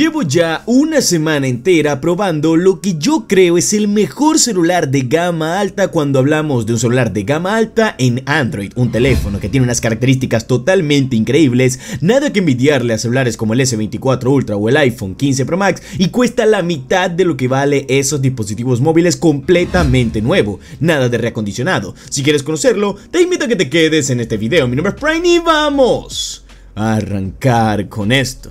Llevo ya una semana entera probando lo que yo creo es el mejor celular de gama alta cuando hablamos de un celular de gama alta en Android, un teléfono que tiene unas características totalmente increíbles, nada que envidiarle a celulares como el S24 Ultra o el iPhone 15 Pro Max y cuesta la mitad de lo que vale esos dispositivos móviles completamente nuevo, nada de reacondicionado. Si quieres conocerlo, te invito a que te quedes en este video. Mi nombre es Prime y vamos a arrancar con esto.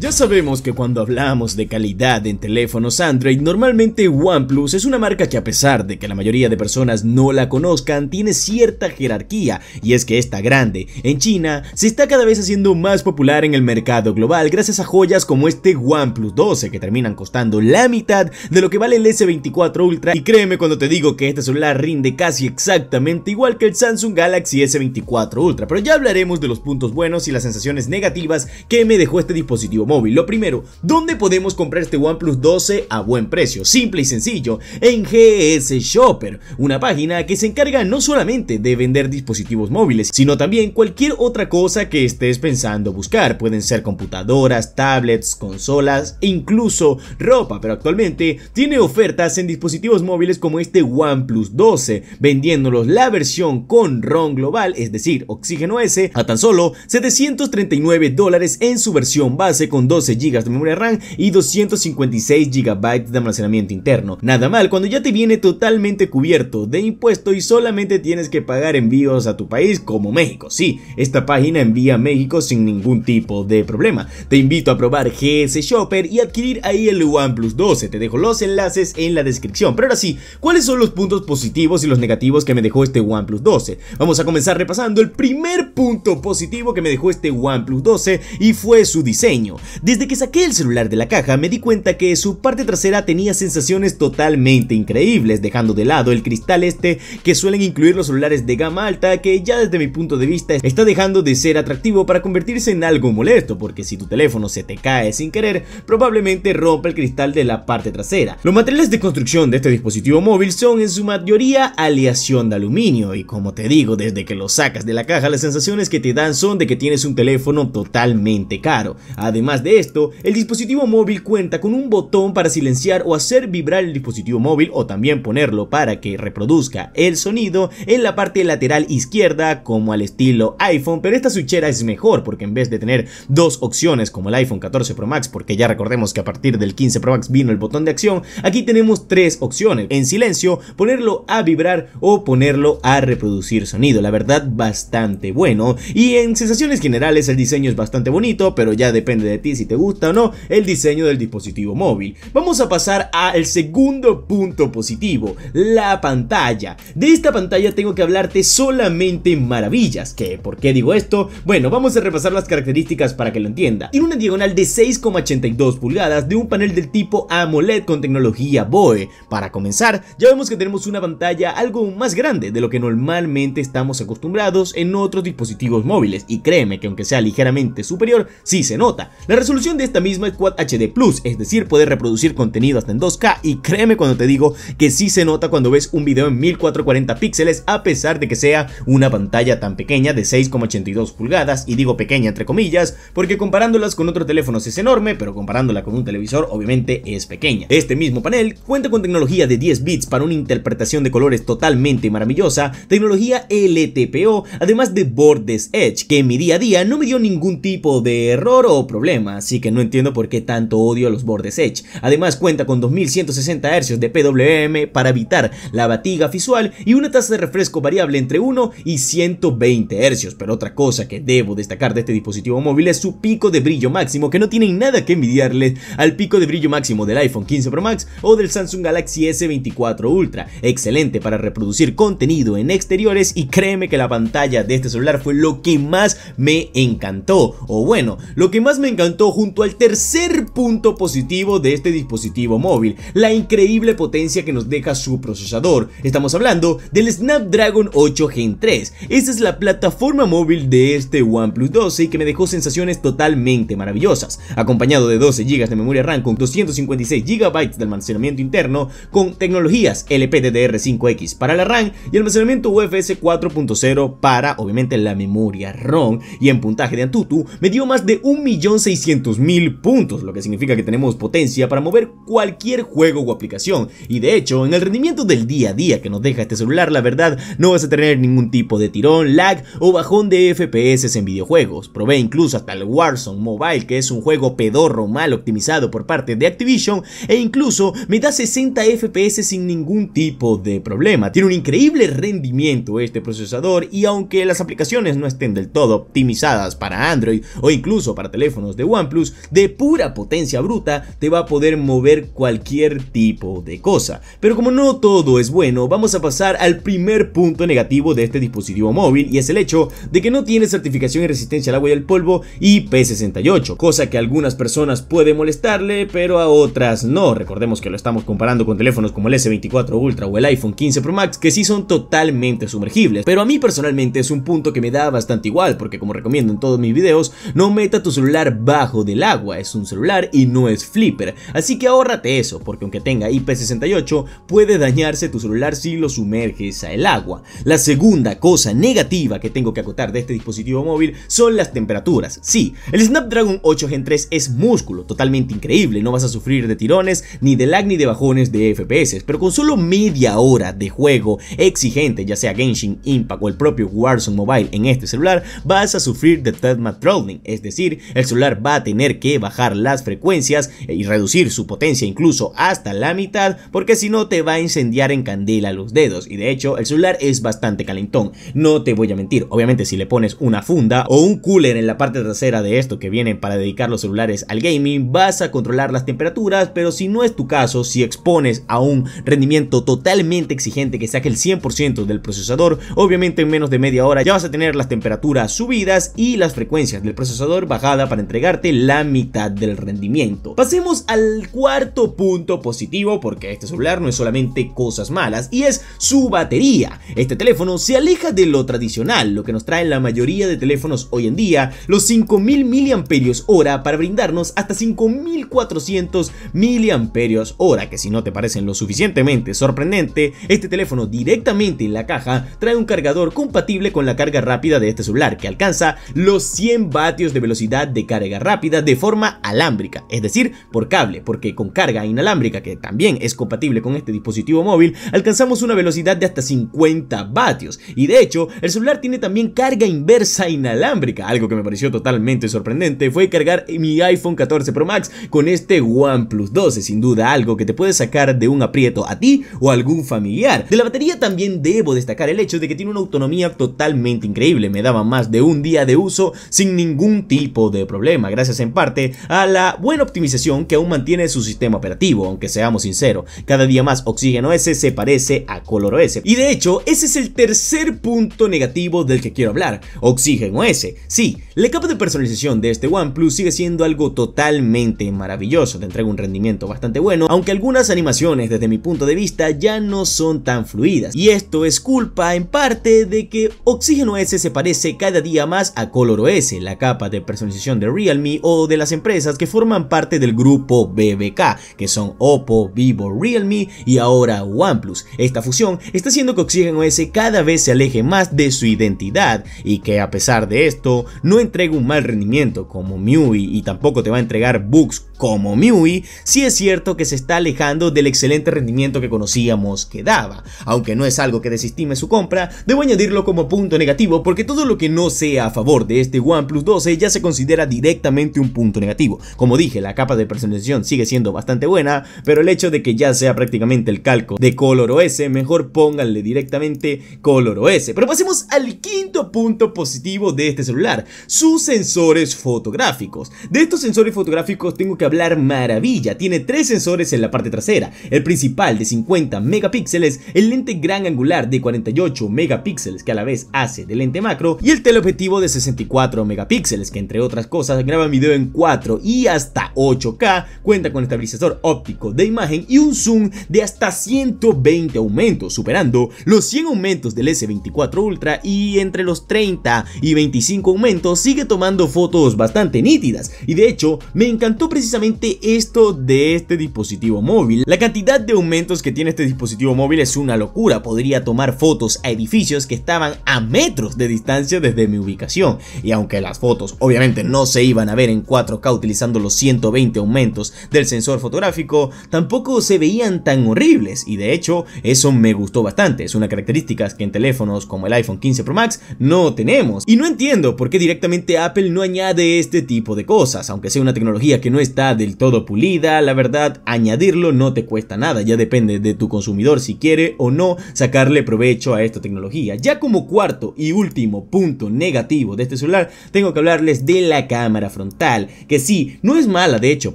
Ya sabemos que cuando hablamos de calidad en teléfonos Android, normalmente OnePlus es una marca que, a pesar de que la mayoría de personas no la conozcan, tiene cierta jerarquía, y es que esta grande en China se está cada vez haciendo más popular en el mercado global gracias a joyas como este OnePlus 12 que terminan costando la mitad de lo que vale el S24 Ultra, y créeme cuando te digo que este celular rinde casi exactamente igual que el Samsung Galaxy S24 Ultra, pero ya hablaremos de los puntos buenos y las sensaciones negativas que me dejó este dispositivo móvil. Lo primero, ¿dónde podemos comprar este OnePlus 12 a buen precio? Simple y sencillo, en GS Shopper, una página que se encarga no solamente de vender dispositivos móviles, sino también cualquier otra cosa que estés pensando buscar. Pueden ser computadoras, tablets, consolas e incluso ropa, pero actualmente tiene ofertas en dispositivos móviles como este OnePlus 12, vendiéndolos la versión con ROM global, es decir, OxygenOS, a tan solo $739 en su versión base con 12 GB de memoria RAM y 256 GB de almacenamiento interno. Nada mal cuando ya te viene totalmente cubierto de impuesto y solamente tienes que pagar envíos a tu país como México. Sí, esta página envía a México sin ningún tipo de problema. Te invito a probar GS Shopper y adquirir ahí el OnePlus 12. Te dejo los enlaces en la descripción. Pero ahora sí, ¿cuáles son los puntos positivos y los negativos que me dejó este OnePlus 12? Vamos a comenzar repasando el primer punto positivo que me dejó este OnePlus 12 y fue su diseño. Desde que saqué el celular de la caja me di cuenta que su parte trasera tenía sensaciones totalmente increíbles, dejando de lado el cristal este que suelen incluir los celulares de gama alta, que ya desde mi punto de vista está dejando de ser atractivo para convertirse en algo molesto, porque si tu teléfono se te cae sin querer probablemente rompa el cristal de la parte trasera. Los materiales de construcción de este dispositivo móvil son en su mayoría aleación de aluminio y, como te digo, desde que lo sacas de la caja las sensaciones que te dan son de que tienes un teléfono totalmente caro. Además de esto, el dispositivo móvil cuenta con un botón para silenciar o hacer vibrar el dispositivo móvil, o también ponerlo para que reproduzca el sonido en la parte lateral izquierda, como al estilo iPhone, pero esta switchera es mejor porque en vez de tener dos opciones como el iPhone 14 Pro Max, porque ya recordemos que a partir del 15 Pro Max vino el botón de acción, aquí tenemos tres opciones: en silencio, ponerlo a vibrar o ponerlo a reproducir sonido. La verdad, bastante bueno, y en sensaciones generales el diseño es bastante bonito, pero ya depende de si te gusta o no el diseño del dispositivo móvil. Vamos a pasar al segundo punto positivo, la pantalla. De esta pantalla tengo que hablarte solamente maravillas. ¿Qué? ¿Por qué digo esto? Bueno, vamos a repasar las características para que lo entienda. Tiene una diagonal de 6,82 pulgadas de un panel del tipo AMOLED con tecnología BOE. Para comenzar, ya vemos que tenemos una pantalla algo más grande de lo que normalmente estamos acostumbrados en otros dispositivos móviles, y créeme que aunque sea ligeramente superior, sí se nota. La resolución de esta misma es Quad HD+, es decir, puede reproducir contenido hasta en 2K, y créeme cuando te digo que sí se nota cuando ves un video en 1440 píxeles, a pesar de que sea una pantalla tan pequeña de 6,82 pulgadas, y digo pequeña entre comillas, porque comparándolas con otros teléfonos es enorme, pero comparándola con un televisor obviamente es pequeña. Este mismo panel cuenta con tecnología de 10 bits para una interpretación de colores totalmente maravillosa, tecnología LTPO, además de bordes Edge, que en mi día a día no me dio ningún tipo de error o problema, así que no entiendo por qué tanto odio a los bordes Edge. Además cuenta con 2160 Hz de PWM para evitar la fatiga visual y una tasa de refresco variable entre 1 y 120 Hz, pero otra cosa que debo destacar de este dispositivo móvil es su pico de brillo máximo, que no tienen nada que envidiarle al pico de brillo máximo del iPhone 15 Pro Max o del Samsung Galaxy S24 Ultra. Excelente para reproducir contenido en exteriores, y créeme que la pantalla de este celular fue lo que más me encantó, o bueno, lo que más me encantó punto junto al tercer punto positivo de este dispositivo móvil, la increíble potencia que nos deja su procesador. Estamos hablando del Snapdragon 8 Gen 3. Esta es la plataforma móvil de este OnePlus 12 y que me dejó sensaciones totalmente maravillosas, acompañado de 12 GB de memoria RAM con 256 GB de almacenamiento interno, con tecnologías LPDDR5X para la RAM y almacenamiento UFS 4.0 para obviamente la memoria ROM, y en puntaje de AnTuTu me dio más de 1.600.000 puntos, lo que significa que tenemos potencia para mover cualquier juego o aplicación, y de hecho en el rendimiento del día a día que nos deja este celular, la verdad no vas a tener ningún tipo de tirón, lag o bajón de FPS en videojuegos. Probé incluso hasta el Warzone Mobile, que es un juego pedorro mal optimizado por parte de Activision, e incluso me da 60 FPS sin ningún tipo de problema. Tiene un increíble rendimiento este procesador, y aunque las aplicaciones no estén del todo optimizadas para Android o incluso para teléfonos de OnePlus, de pura potencia bruta te va a poder mover cualquier tipo de cosa. Pero como no todo es bueno, vamos a pasar al primer punto negativo de este dispositivo móvil, y es el hecho de que no tiene certificación en resistencia al agua y al polvo IP68, cosa que a algunas personas puede molestarle pero a otras no. Recordemos que lo estamos comparando con teléfonos como el S24 Ultra o el iPhone 15 Pro Max, que sí son totalmente sumergibles, pero a mí personalmente es un punto que me da bastante igual, porque como recomiendo en todos mis videos, no meta tu celular bajo del agua, es un celular y no es flipper, así que ahórrate eso, porque aunque tenga IP68 puede dañarse tu celular si lo sumerges al agua. La segunda cosa negativa que tengo que acotar de este dispositivo móvil son las temperaturas. Sí, el Snapdragon 8 Gen 3 es músculo, totalmente increíble, no vas a sufrir de tirones, ni de lag, ni de bajones de FPS, pero con solo media hora de juego exigente, ya sea Genshin Impact o el propio Warzone Mobile en este celular, vas a sufrir de Thermal Throttling, es decir, el celular va a tener que bajar las frecuencias y reducir su potencia incluso hasta la mitad, porque si no te va a incendiar en candela los dedos, y de hecho el celular es bastante calentón, no te voy a mentir. Obviamente si le pones una funda o un cooler en la parte trasera de esto que vienen para dedicar los celulares al gaming, vas a controlar las temperaturas, pero si no es tu caso, si expones a un rendimiento totalmente exigente que saque el 100% del procesador, obviamente en menos de media hora ya vas a tener las temperaturas subidas y las frecuencias del procesador bajada para entregarte la mitad del rendimiento. Pasemos al cuarto punto positivo, porque este celular no es solamente cosas malas, y es su batería. Este teléfono se aleja de lo tradicional, lo que nos traen la mayoría de teléfonos hoy en día, los 5000 mAh, para brindarnos hasta 5400 mAh, que si no te parecen lo suficientemente sorprendente, este teléfono directamente en la caja trae un cargador compatible con la carga rápida de este celular, que alcanza los 100 vatios de velocidad de carga rápida de forma alámbrica, es decir, por cable, porque con carga inalámbrica, que también es compatible con este dispositivo móvil, alcanzamos una velocidad de hasta 50 vatios, y de hecho el celular tiene también carga inversa inalámbrica. Algo que me pareció totalmente sorprendente fue cargar mi iPhone 14 Pro Max con este OnePlus 12, sin duda algo que te puede sacar de un aprieto a ti o a algún familiar. De la batería también debo destacar el hecho de que tiene una autonomía totalmente increíble, me daba más de un día de uso sin ningún tipo de problema, gracias en parte a la buena optimización que aún mantiene su sistema operativo, aunque seamos sinceros, cada día más OxygenOS se parece a Color OS, y de hecho ese es el tercer punto negativo del que quiero hablar, OxygenOS. Sí, la capa de personalización de este OnePlus sigue siendo algo totalmente maravilloso, te entrega un rendimiento bastante bueno, aunque algunas animaciones desde mi punto de vista ya no son tan fluidas, y esto es culpa en parte de que OxygenOS se parece cada día más a Color OS, la capa de personalización de Realme o de las empresas que forman parte del grupo BBK, que son Oppo, Vivo, Realme y ahora OnePlus. Esta fusión está haciendo que OxygenOS cada vez se aleje más de su identidad, y que a pesar de esto no entrega un mal rendimiento como MIUI y tampoco te va a entregar bugs como MIUI, sí es cierto que se está alejando del excelente rendimiento que conocíamos que daba. Aunque no es algo que desestime su compra, debo añadirlo como punto negativo, porque todo lo que no sea a favor de este OnePlus 12 ya se considera directamente un punto negativo. Como dije, la capa de personalización sigue siendo bastante buena, pero el hecho de que ya sea prácticamente el calco de Color OS, mejor pónganle directamente Color OS. Pero pasemos al quinto punto positivo de este celular, sus sensores fotográficos. De estos sensores fotográficos tengo que hablar maravilla. Tiene 3 sensores en la parte trasera, el principal de 50 megapíxeles, el lente gran angular de 48 megapíxeles que a la vez hace de lente macro, y el teleobjetivo de 64 megapíxeles que entre otras cosas graba video en 4 y hasta 8K, cuenta con estabilizador óptico de imagen y un zoom de hasta 120 aumentos, superando los 100 aumentos del S24 Ultra, y entre los 30 y 25 aumentos sigue tomando fotos bastante nítidas. Y de hecho me encantó precisamente esto de este dispositivo móvil. La cantidad de aumentos que tiene este dispositivo móvil es una locura. Podría tomar fotos a edificios que estaban a metros de distancia desde mi ubicación, y aunque las fotos obviamente no se iban a ver en 4K utilizando los 120 aumentos del sensor fotográfico, tampoco se veían tan horribles, y de hecho eso me gustó bastante. Es una característica que en teléfonos como el iPhone 15 Pro Max no tenemos, y no entiendo por qué directamente Apple no añade este tipo de cosas. Aunque sea una tecnología que no está del todo pulida, la verdad añadirlo no te cuesta nada, ya depende de tu consumidor si quiere o no sacarle provecho a esta tecnología. Ya como cuarto y último punto negativo de este celular, tengo que hablarles de la cámara frontal, que sí, no es mala de hecho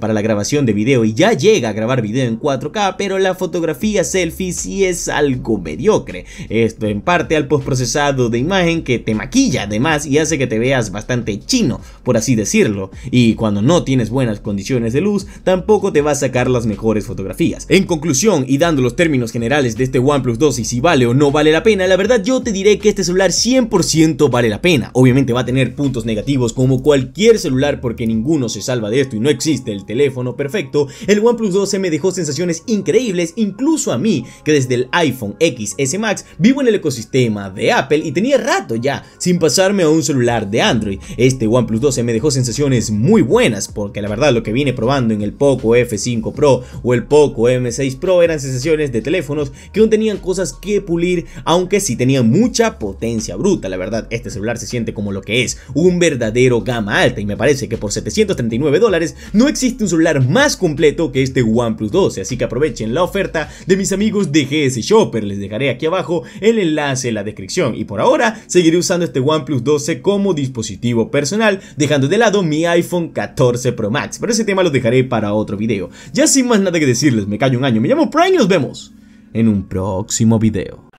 para la grabación de video y ya llega a grabar video en 4K, pero la fotografía selfie sí es algo mediocre, esto en parte al postprocesado de imagen que te maquilla además y hace que te veas bastante chino, por así decirlo, y cuando no tienes buenas condiciones de luz tampoco te va a sacar las mejores fotografías. En conclusión, y dando los términos generales de este OnePlus 12 y si vale o no vale la pena, la verdad yo te diré que este celular 100% vale la pena. Obviamente va a tener puntos negativos como cualquier celular, porque ninguno se salva de esto y no existe el teléfono perfecto. El OnePlus 12 me dejó sensaciones increíbles, incluso a mí que desde el iPhone XS Max vivo en el ecosistema de Apple y tenía rato ya sin pasarme a un celular de Android. Este OnePlus 12 me dejó sensaciones muy buenas, porque la verdad lo que vine probando en el Poco F5 Pro o el Poco M6 Pro eran sensaciones de teléfonos que aún tenían cosas que pulir, aunque sí tenía mucha potencia bruta. La verdad este celular se siente como lo que es, un verdadero gama alta, y me parece que por $739 no existe un celular más completo que este OnePlus 12, así que aprovechen la oferta de mis amigos de GS Shopper. Les dejaré aquí abajo el enlace en la descripción, y por ahora seguiré usando este OnePlus 12 como dispositivo personal, dejando de lado mi iPhone 14 Pro Max, pero ese tema lo dejaré para otro video. Ya sin más nada que decirles, me callo un año, me llamo Prime y nos vemos en un próximo video.